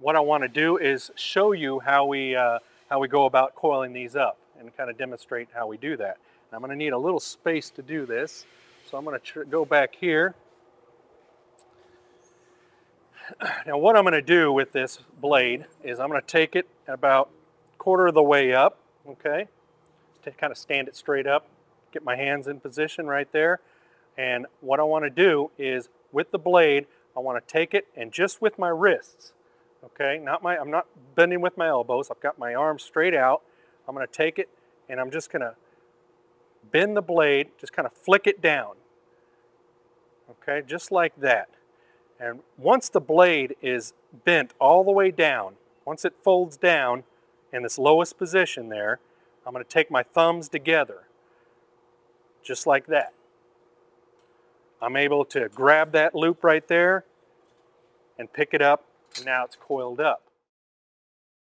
what I want to do is show you how we go about coiling these up and kind of demonstrate how we do that. And I'm going to need a little space to do this, so I'm going to go back here. Now what I'm going to do with this blade is I'm going to take it about quarter of the way up, okay, to kind of stand it straight up, get my hands in position right there. And what I want to do is with the blade, I want to take it and just with my wrists, okay, I'm not bending with my elbows, I've got my arms straight out. I'm going to take it and I'm just going to bend the blade, just kind of flick it down, okay, just like that. And once the blade is bent all the way down, once it folds down in this lowest position there, I'm going to take my thumbs together, just like that. I'm able to grab that loop right there and pick it up, and now it's coiled up.